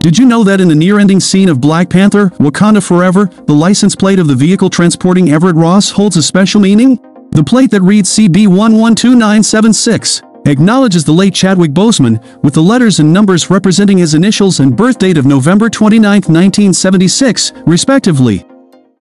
Did you know that in the near-ending scene of Black Panther: Wakanda Forever, the license plate of the vehicle transporting Everett Ross holds a special meaning? The plate that reads CB112976 acknowledges the late Chadwick Boseman, with the letters and numbers representing his initials and birth date of November 29, 1976, respectively.